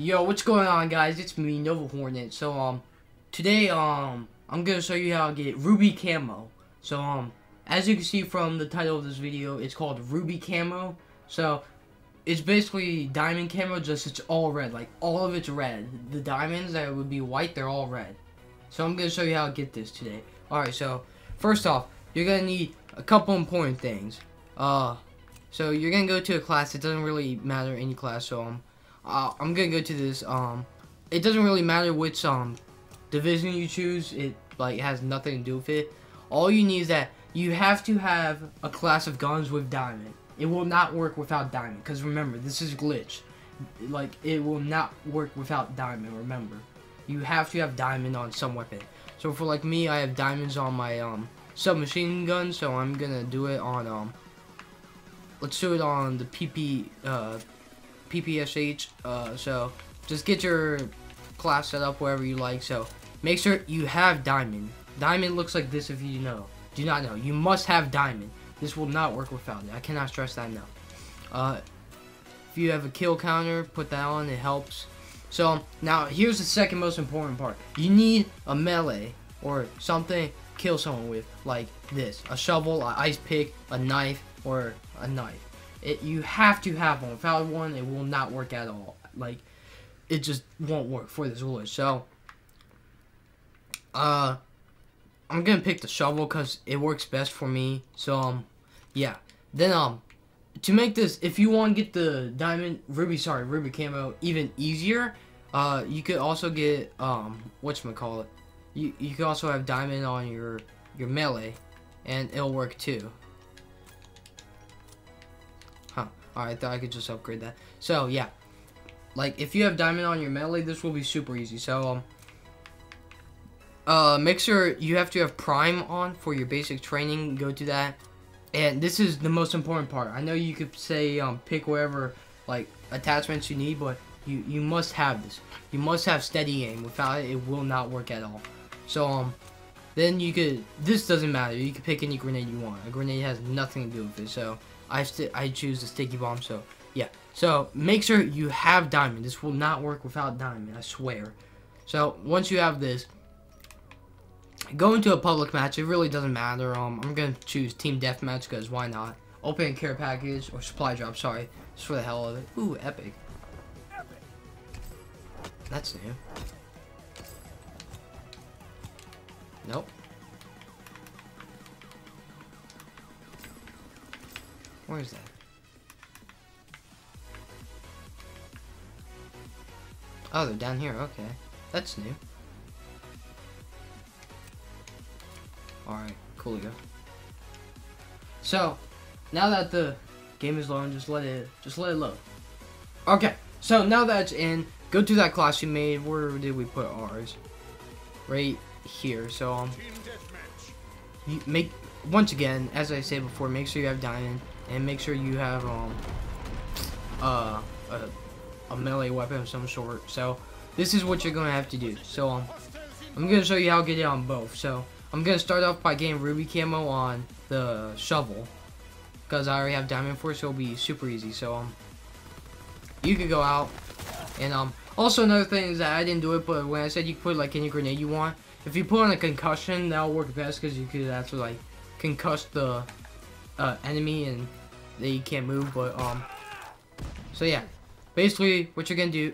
Yo, what's going on, guys? It's me, Nova Hornet. So today I'm gonna show you how to get Ruby Camo. So as you can see from the title of this video, it's called Ruby Camo. So it's basically diamond camo, just it's all red, like all of it's red. The diamonds that would be white, they're all red. So I'm gonna show you how to get this today. All right, so first off, you're gonna need a couple important things. So you're gonna go to a class. It doesn't really matter any class. So I'm gonna go to this, it doesn't really matter which, division you choose, it, like, has nothing to do with it. All you need is that you have to have a class of guns with diamond. It will not work without diamond, because remember, this is glitch. Like, it will not work without diamond, remember. You have to have diamond on some weapon. So for, like, me, I have diamonds on my, submachine gun, so I'm gonna do it on, let's do it on the PPSH, so just get your class set up wherever you like. So make sure you have diamond. Diamond looks like this. If you do not know, you must have diamond. This will not work without it. I cannot stress that enough. If you have a kill counter, put that on, it helps. So now here's the second most important part. You need a melee or something kill someone with, like this, a shovel, an ice pick, a knife, or a knife. You have to have one. Without one, it will not work at all. Like, it just won't work for this glitch. So, I'm gonna pick the shovel because it works best for me. So, yeah. Then, to make this, if you want to get the Ruby Camo even easier, you could also get, whatchamacallit. You could also have diamond on your melee, and it'll work too. Alright, I thought I could just upgrade that. So, yeah. Like, if you have diamond on your melee, this will be super easy. So, make sure you have to have prime on for your basic training. Go to that. And this is the most important part. I know you could say, pick whatever, like, attachments you need, but you must have this. You must have steady aim. Without it, it will not work at all. So, then you could, this doesn't matter. You can pick any grenade you want. A grenade has nothing to do with it, so I choose the sticky bomb. So yeah, so make sure you have diamond. This will not work without diamond, I swear. So once you have this, go into a public match. It really doesn't matter. I'm gonna choose team deathmatch because why not. Open care package or supply drop, sorry, just for the hell of it. Ooh, epic. That's new. Nope. Where is that? Oh, they're down here. Okay. That's new. Alright. Cool to go. So, now that the game is loading, just let it load. Okay. So, now that it's in, go to that class you made. Where did we put ours? Right here. So, you make, once again, as I said before, make sure you have diamond. And make sure you have a melee weapon of some sort. So this is what you're gonna have to do. So I'm gonna show you how to get it on both. So I'm gonna start off by getting Ruby Camo on the shovel because I already have diamond for it, so it'll be super easy. So you could go out and also another thing is that I didn't do it, but when I said you could put like any grenade you want, if you put on a concussion, that'll work best because you could actually like concuss the enemy and they can't move, but so yeah, basically what you're gonna do,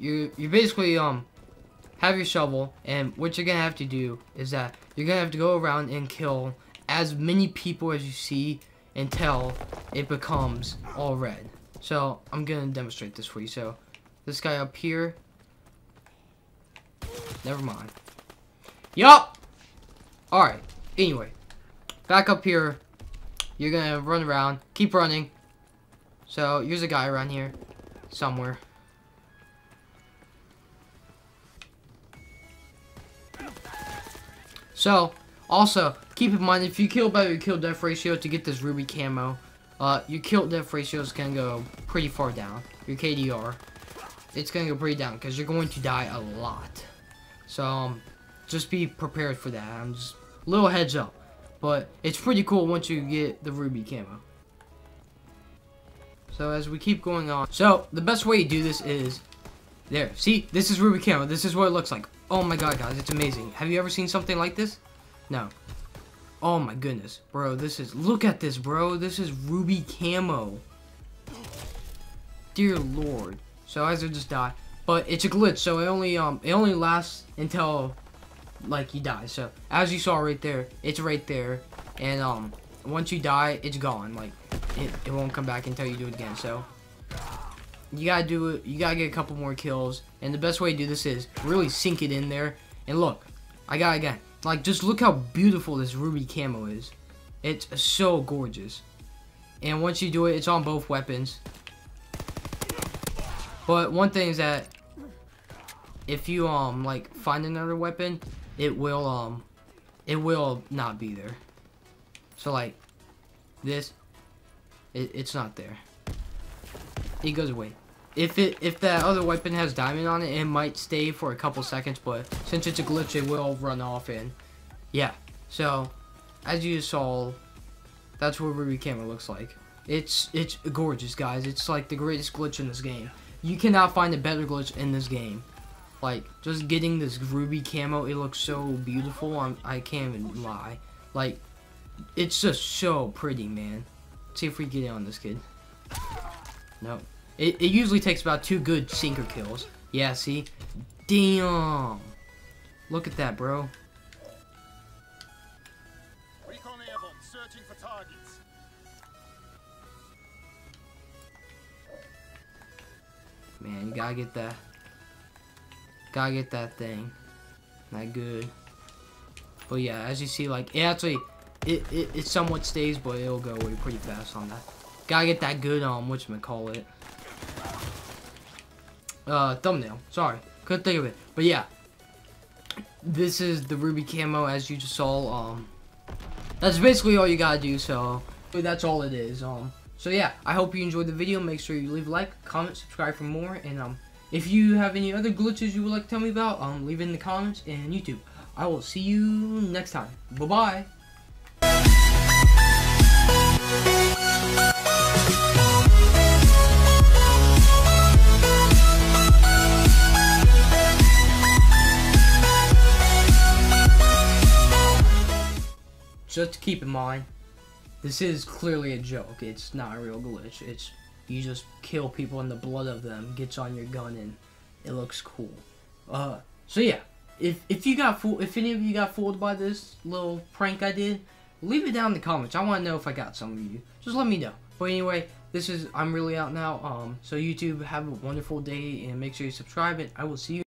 you basically have your shovel, and what you're gonna have to do is that you're gonna have to go around and kill as many people as you see until it becomes all red. So I'm gonna demonstrate this for you. So this guy up here, never mind. Yup. All right, anyway, back up here. You're gonna run around, keep running. So here's a guy around here somewhere. So also keep in mind, if you kill by your kill death ratio to get this Ruby Camo, your kill death ratio is gonna go pretty far down. Your KDR, it's gonna go pretty down because you're going to die a lot. So just be prepared for that. I'm just a little heads up. But it's pretty cool once you get the Ruby Camo. So as we keep going on, so the best way to do this is There, see, this is Ruby Camo. This is what it looks like. Oh my god, guys, it's amazing. Have you ever seen something like this? No. Oh my goodness, bro, this is, look at this, bro. This is Ruby Camo. Dear Lord. So I just die. But it's a glitch, so it only lasts until like you die. So as you saw right there, it's right there. And once you die, it's gone. Like it won't come back until you do it again. So you gotta do it, you gotta get a couple more kills. And the best way to do this is really sink it in there. And look, I got it again. Like, just look how beautiful this Ruby Camo is. It's so gorgeous. And once you do it, it's on both weapons. But one thing is that if you like find another weapon, it will not be there. So like this, it's not there. It goes away. If that other weapon has diamond on it, it might stay for a couple seconds, but since it's a glitch, it will run off. And yeah, so as you saw, that's what Ruby Camo looks like. It's gorgeous, guys. It's like the greatest glitch in this game. You cannot find a better glitch in this game. Like, just getting this Ruby Camo, it looks so beautiful. I can't even lie. Like, it's just so pretty, man. Let's see if we get in on this kid. No. It usually takes about 2 good sinker kills. Yeah, see? Damn! Look at that, bro. Recon airborne, searching for targets. Man, you gotta get that. Gotta get that thing. Not good. But yeah, as you see, like, it actually, it somewhat stays, but it'll go away pretty fast on that. Gotta get that good, whatchamacallit. Thumbnail. Sorry. Couldn't think of it. But yeah. This is the Ruby Camo as you just saw. That's basically all you gotta do, so that's all it is. So yeah, I hope you enjoyed the video. Make sure you leave a like, comment, subscribe for more, and if you have any other glitches you would like to tell me about, leave it in the comments and YouTube. I will see you next time. Bye bye. Just keep in mind, this is clearly a joke. It's not a real glitch. It's, you just kill people and the blood of them gets on your gun and it looks cool. So yeah, if any of you got fooled by this little prank I did, leave it down in the comments. I want to know if I got some of you. Just let me know. But anyway, I'm really out now. So YouTube, have a wonderful day and make sure you subscribe. And I will see you.